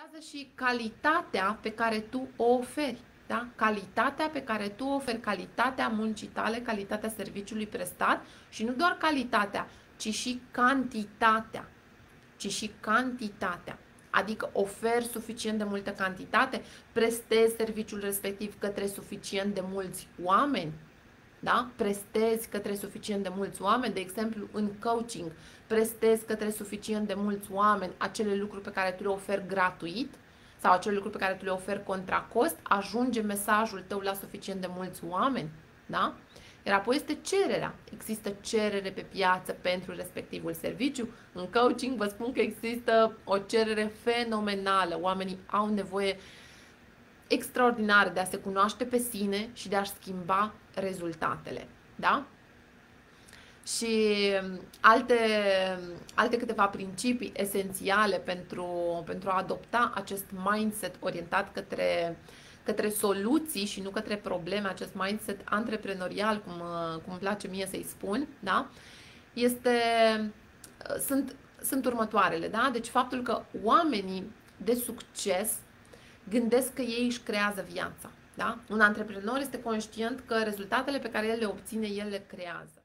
contează și calitatea pe care tu o oferi. Da? Calitatea pe care tu o oferi, calitatea muncii tale, calitatea serviciului prestat și nu doar calitatea, ci și cantitatea. Ci și cantitatea. Adică oferi suficient de multă cantitate, prestezi serviciul respectiv către suficient de mulți oameni. Da? Prestezi către suficient de mulți oameni, de exemplu în coaching, prestezi către suficient de mulți oameni acele lucruri pe care tu le oferi gratuit sau acele lucruri pe care tu le oferi contra cost, ajunge mesajul tău la suficient de mulți oameni. Da? Iar apoi este cererea. Există cerere pe piață pentru respectivul serviciu. În coaching vă spun că există o cerere fenomenală. Oamenii au nevoie extraordinară de a se cunoaște pe sine și de a-și schimba rezultatele. Da? Și alte câteva principii esențiale pentru a adopta acest mindset orientat către soluții și nu către probleme, acest mindset antreprenorial, cum îmi place mie să-i spun, da? Sunt următoarele. Da? Deci faptul că oamenii de succes gândesc că ei își creează viața. Da? Un antreprenor este conștient că rezultatele pe care el le obține, el le creează.